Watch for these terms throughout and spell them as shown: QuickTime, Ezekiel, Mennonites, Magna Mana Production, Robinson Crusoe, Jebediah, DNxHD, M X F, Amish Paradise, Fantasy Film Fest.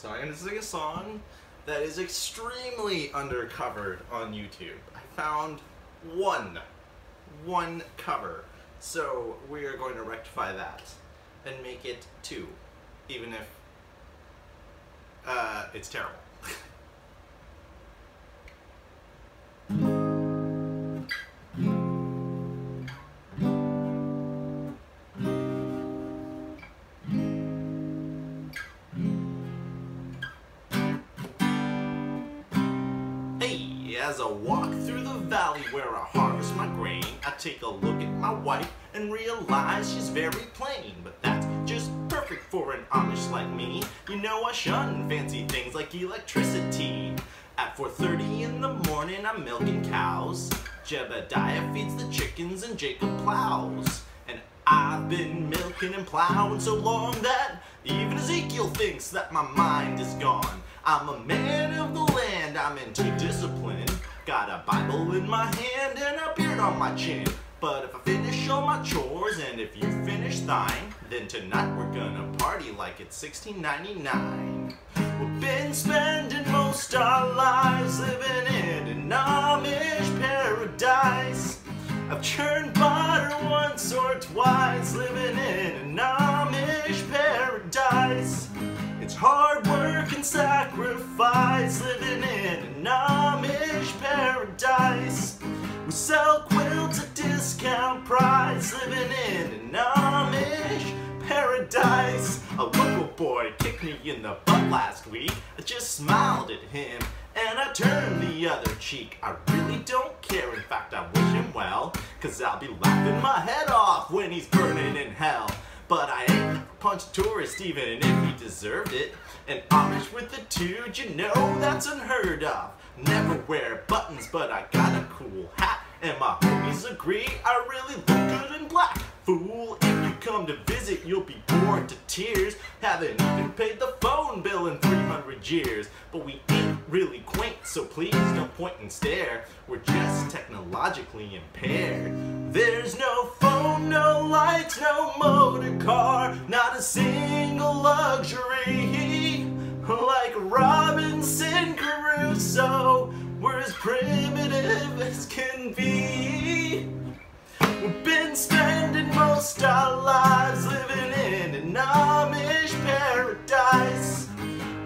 So I'm going to sing a song that is extremely undercovered on YouTube. I found one cover. So we are going to rectify that and make it two, even if it's terrible. As I walk through the valley where I harvest my grain, I take a look at my wife and realize she's very plain. But that's just perfect for an Amish like me. You know I shun fancy things like electricity. At 4:30 in the morning I'm milking cows. Jebediah feeds the chickens and Jacob plows. And I've been milking and plowing so long that even Ezekiel thinks that my mind is gone. I'm a man of the land, I'm into discipline. Got a Bible in my hand and a beard on my chin. But if I finish all my chores and if you finish thine, then tonight we're gonna party like it's 1699. We've been spending most our lives living in an Amish paradise. I've churned butter once or twice, living in an Amish paradise. It's hard work and sacrifice, living in an Amish paradise. We sell quilts at discount price, living in an Amish paradise. A local boy kicked me in the butt last week. I just smiled at him and I turned the other cheek. I really don't care, in fact I wish him well, 'cause I'll be laughing my head off when he's burning in hell. But I ain't never punched a tourist even if he deserved it. An Amish with a tood, you know that's unheard of. Never wear buttons, but I got a cool hat. And my homies agree, I really look good in black. Fool, if you come to visit, you'll be bored to tears. Haven't even paid the phone bill in 300 years. But we ain't really quaint, so please don't point and stare. We're just technologically impaired. There's no phone, no lights, no motor car, not a single luxury. Like Robinson Crusoe, we're as primitive as can be. We've been spending most our lives living in an Amish paradise.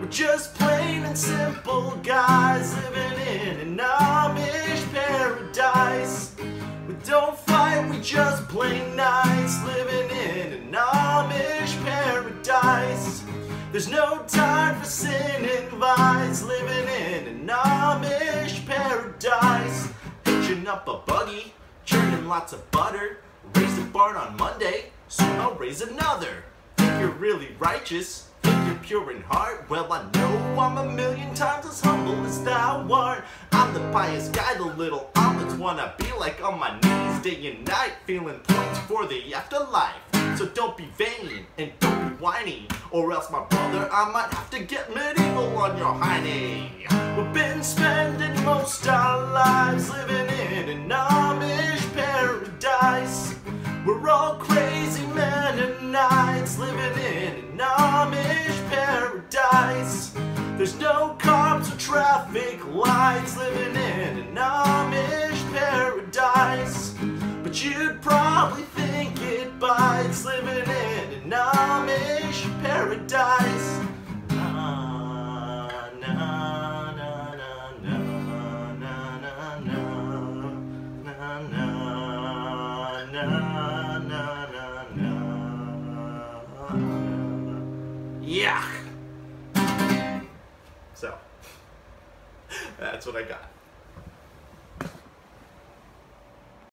We're just plain and simple guys living in an Amish paradise. We don't fight, we just plain nice, living in an Amish paradise. There's no time for sin and vice, living in an Amish paradise. Hitching up a buggy, churning lots of butter. Raised a barn on Monday, soon I'll raise another. Think you're really righteous, think you're pure in heart. Well, I know I'm a million times as humble as thou art. I'm the pious guy the little Amish wanna be like, on my knees day and night, feeling points for the afterlife. So don't be vain and don't be whiny, or else my brother I might have to get medieval on your hiney. We've been spending most our lives living in an Amish paradise. We're all crazy Mennonites living in an Amish paradise. There's no cops or traffic lights living in an Amish paradise. But you'd probably think it bites living in an Amish paradise. Na na na na na na na na na na na na na. Yeah. So that's what I got.